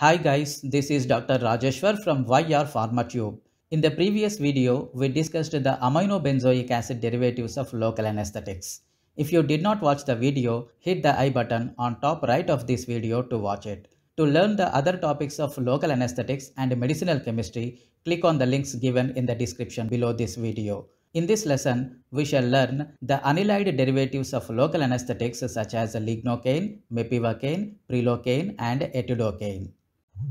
Hi guys, this is Dr. Rajeshwar from YR PharmaTube. In the previous video, we discussed the aminobenzoic acid derivatives of local anesthetics. If you did not watch the video, hit the I button on top right of this video to watch it. To learn the other topics of local anesthetics and medicinal chemistry, click on the links given in the description below this video. In this lesson, we shall learn the anilide derivatives of local anesthetics such as lignocaine, mepivacaine, prilocaine and etidocaine.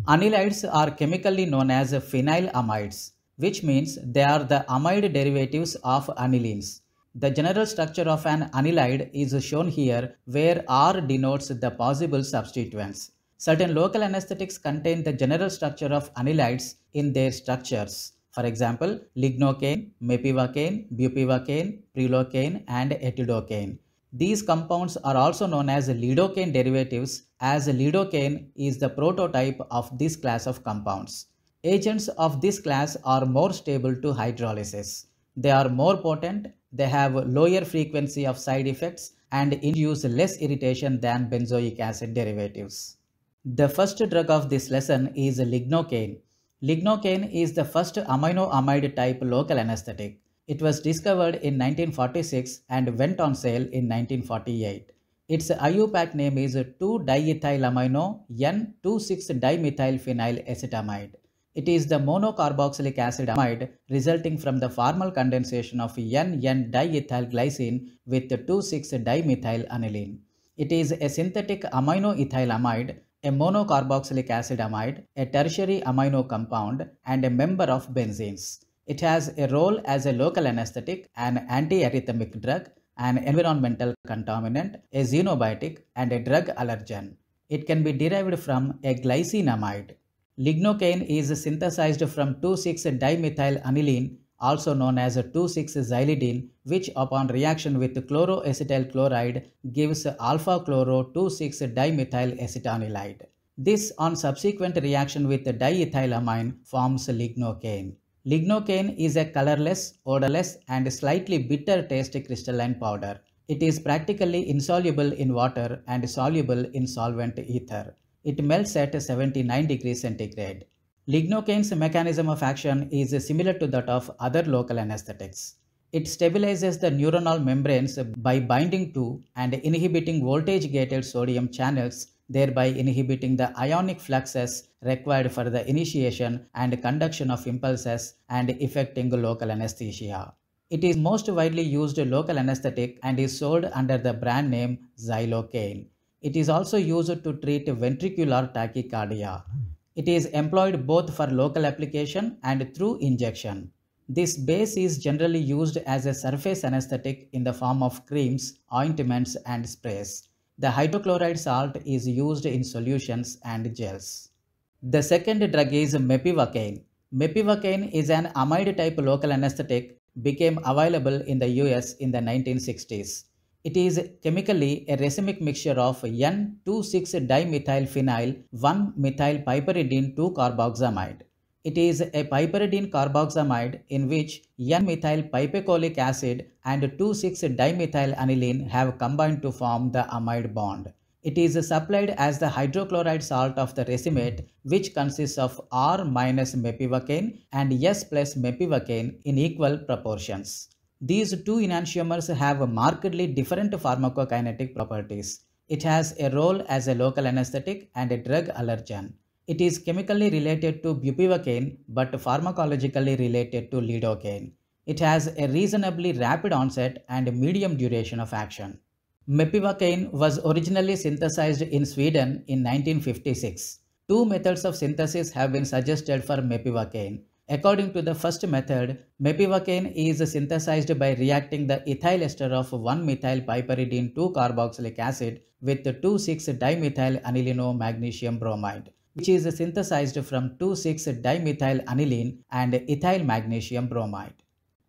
Anilides are chemically known as phenylamides, which means they are the amide derivatives of anilines. The general structure of an anilide is shown here, where R denotes the possible substituents. Certain local anesthetics contain the general structure of anilides in their structures. For example, lignocaine, mepivacaine, bupivacaine, prilocaine and etidocaine. These compounds are also known as lidocaine derivatives, as lidocaine is the prototype of this class of compounds. Agents of this class are more stable to hydrolysis. They are more potent, they have lower frequency of side effects and induce less irritation than benzoic acid derivatives. The first drug of this lesson is lignocaine. Lignocaine is the first aminoamide type local anesthetic. It was discovered in 1946 and went on sale in 1948. Its IUPAC name is 2-diethylamino-N-2,6-dimethylphenylacetamide. It is the monocarboxylic acid amide resulting from the formal condensation of N-N-diethylglycine with 2,6-dimethylanilene. It is a synthetic aminoethyl amide, a monocarboxylic acid amide, a tertiary amino compound, and a member of benzenes. It has a role as a local anesthetic, an antiarrhythmic drug, an environmental contaminant, a xenobiotic, and a drug allergen. It can be derived from a glycinamide. Lignocaine is synthesized from 2,6-dimethylanilene, also known as 2,6-xylidine, which upon reaction with chloroacetyl chloride gives alpha-chloro-2,6-dimethylacetanilide. This on subsequent reaction with diethylamine forms lignocaine. Lignocaine is a colorless, odorless and slightly bitter taste crystalline powder. It is practically insoluble in water and soluble in solvent ether. It melts at 79 degrees centigrade. Lignocaine's mechanism of action is similar to that of other local anesthetics. It stabilizes the neuronal membranes by binding to and inhibiting voltage-gated sodium channels, thereby inhibiting the ionic fluxes required for the initiation and conduction of impulses and effecting local anesthesia. It is most widely used local anesthetic and is sold under the brand name Xylocaine. It is also used to treat ventricular tachycardia. It is employed both for local application and through injection. This base is generally used as a surface anesthetic in the form of creams, ointments, and sprays. The hydrochloride salt is used in solutions and gels. The second drug is mepivacaine. Mepivacaine is an amide type local anesthetic, became available in the US in the 1960s. It is chemically a racemic mixture of N-2,6-dimethylphenyl-1-methylpiperidine-2-carboxamide. It is a piperidine carboxamide in which N-methylpipecolic acid and 2,6-dimethylanilene have combined to form the amide bond. It is supplied as the hydrochloride salt of the racemate, which consists of R minus mepivacaine and S plus mepivacaine in equal proportions. These two enantiomers have markedly different pharmacokinetic properties. It has a role as a local anesthetic and a drug allergen. It is chemically related to bupivacaine but pharmacologically related to lidocaine. It has a reasonably rapid onset and medium duration of action. Mepivacaine was originally synthesized in Sweden in 1956. Two methods of synthesis have been suggested for mepivacaine. According to the first method, mepivacaine is synthesized by reacting the ethyl ester of 1-methylpiperidine-2-carboxylic acid with 2,6-dimethylanileno-magnesium bromide, which is synthesized from 2,6-dimethylanilene and ethyl magnesium bromide.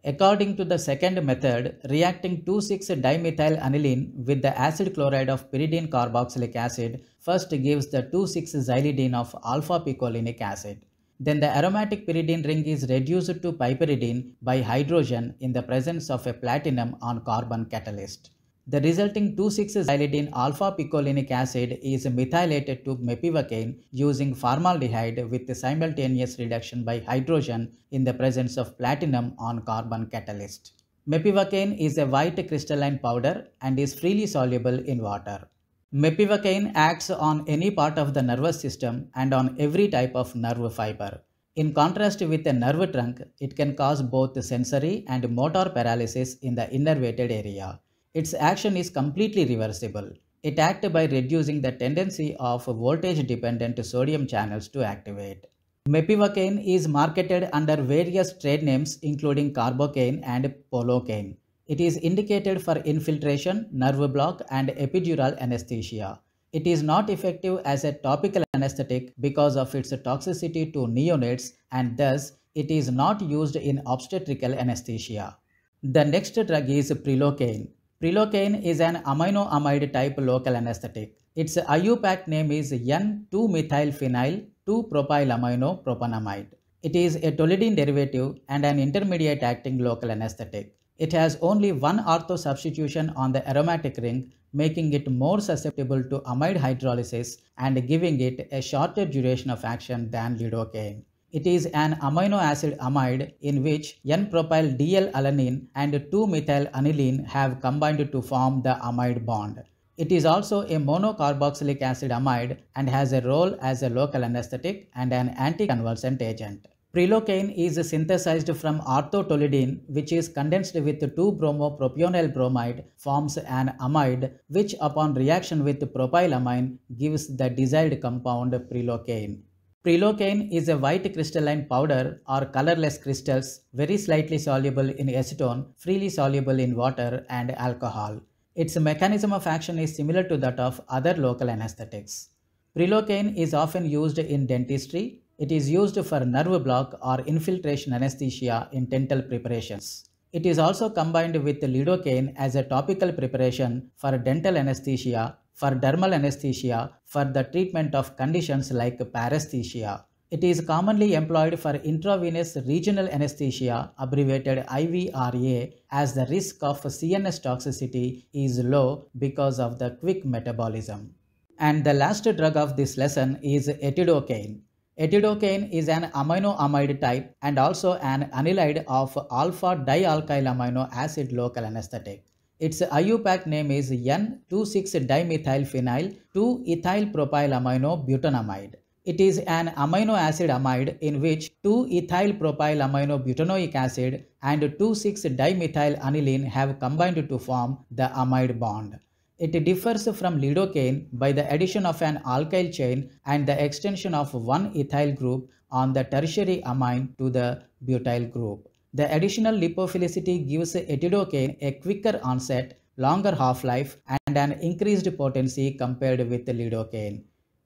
According to the second method, reacting 2,6-dimethylanilene with the acid chloride of pyridine carboxylic acid first gives the 2,6-xylidine of alpha-picolinic acid. Then the aromatic pyridine ring is reduced to piperidine by hydrogen in the presence of a platinum on carbon catalyst. The resulting 2,6-xylidine alpha-picolinic acid is methylated to mepivacaine using formaldehyde with simultaneous reduction by hydrogen in the presence of platinum on carbon catalyst. Mepivacaine is a white crystalline powder and is freely soluble in water. Mepivacaine acts on any part of the nervous system and on every type of nerve fiber. In contrast with a nerve trunk, it can cause both sensory and motor paralysis in the innervated area. Its action is completely reversible. It acts by reducing the tendency of voltage-dependent sodium channels to activate. Mepivacaine is marketed under various trade names including Carbocaine and Polocaine. It is indicated for infiltration, nerve block, and epidural anesthesia. It is not effective as a topical anesthetic because of its toxicity to neonates, and thus it is not used in obstetrical anesthesia. The next drug is prilocaine. Prilocaine is an aminoamide type local anesthetic. Its IUPAC name is N2-methylphenyl-2-propylaminopropanamide. It is a toluidine derivative and an intermediate acting local anesthetic. It has only one ortho substitution on the aromatic ring, making it more susceptible to amide hydrolysis and giving it a shorter duration of action than lidocaine. It is an amino acid amide in which N-propyl-DL-alanine and 2-methyl-aniline have combined to form the amide bond. It is also a monocarboxylic acid amide and has a role as a local anesthetic and an anticonvulsant agent. Prilocaine is synthesized from ortho-toluidine, which is condensed with 2-bromo-propional bromide, forms an amide, which upon reaction with propylamine gives the desired compound prilocaine. Prilocaine is a white crystalline powder or colorless crystals, very slightly soluble in acetone, freely soluble in water and alcohol. Its mechanism of action is similar to that of other local anesthetics. Prilocaine is often used in dentistry. It is used for nerve block or infiltration anesthesia in dental preparations. It is also combined with lidocaine as a topical preparation for dental anesthesia, for dermal anesthesia, for the treatment of conditions like paresthesia. It is commonly employed for intravenous regional anesthesia, abbreviated IVRA, as the risk of CNS toxicity is low because of the quick metabolism. And the last drug of this lesson is etidocaine. Etidocaine is an aminoamide type and also an anilide of alpha-dialkylamino acid local anesthetic. Its IUPAC name is N2,6-dimethylphenyl-2-ethylpropylaminobutanamide. It is an amino acid amide in which 2-ethylpropylamino butanoic acid and 2,6-dimethylanilene have combined to form the amide bond. It differs from lidocaine by the addition of an alkyl chain and the extension of one ethyl group on the tertiary amine to the butyl group. The additional lipophilicity gives etidocaine a quicker onset, longer half-life, and an increased potency compared with lidocaine.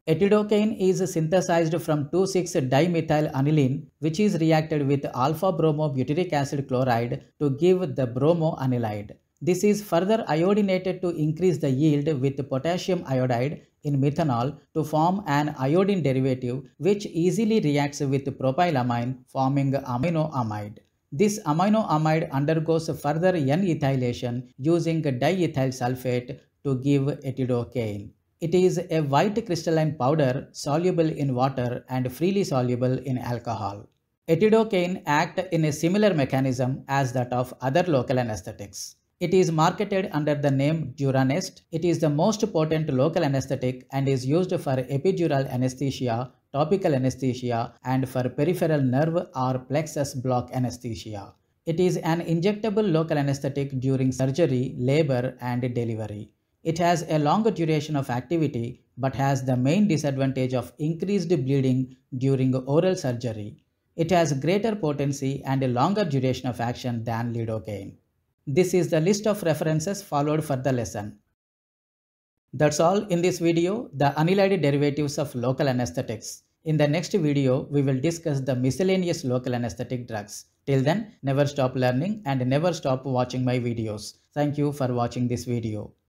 Etidocaine is synthesized from 2,6-dimethylanilene, which is reacted with alpha-bromobutyric acid chloride to give the bromoanilide. This is further iodinated to increase the yield with potassium iodide in methanol to form an iodine derivative which easily reacts with propylamine, forming aminoamide. This aminoamide undergoes further N-ethylation using diethyl sulfate to give etidocaine. It is a white crystalline powder soluble in water and freely soluble in alcohol. Etidocaine acts in a similar mechanism as that of other local anesthetics. It is marketed under the name DuraNest. It is the most potent local anesthetic and is used for epidural anesthesia, topical anesthesia, and for peripheral nerve or plexus block anesthesia. It is an injectable local anesthetic during surgery, labor, and delivery. It has a longer duration of activity but has the main disadvantage of increased bleeding during oral surgery. It has greater potency and a longer duration of action than lidocaine. This is the list of references followed for the lesson. That's all in this video, the anilide derivatives of local anesthetics. In the next video, we will discuss the miscellaneous local anesthetic drugs. Till then, never stop learning and never stop watching my videos. Thank you for watching this video.